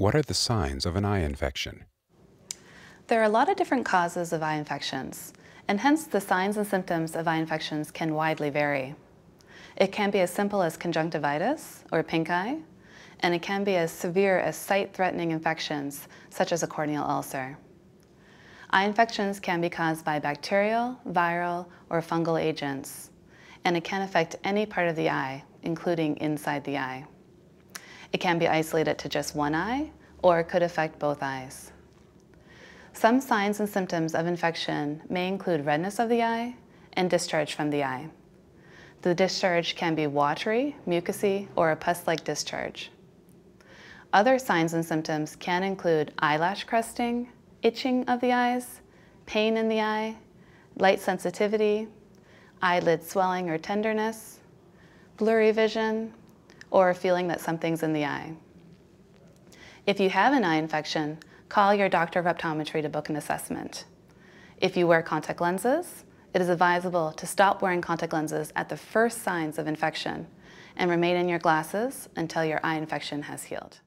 What are the signs of an eye infection? There are a lot of different causes of eye infections, and hence the signs and symptoms of eye infections can widely vary. It can be as simple as conjunctivitis, or pink eye, and it can be as severe as sight-threatening infections, such as a corneal ulcer. Eye infections can be caused by bacterial, viral, or fungal agents, and it can affect any part of the eye, including inside the eye. It can be isolated to just one eye, or it could affect both eyes. Some signs and symptoms of infection may include redness of the eye and discharge from the eye. The discharge can be watery, mucousy, or a pus-like discharge. Other signs and symptoms can include eyelash crusting, itching of the eyes, pain in the eye, light sensitivity, eyelid swelling or tenderness, blurry vision, or feeling that something's in the eye. If you have an eye infection, call your doctor of optometry to book an assessment. If you wear contact lenses, it is advisable to stop wearing contact lenses at the first signs of infection and remain in your glasses until your eye infection has healed.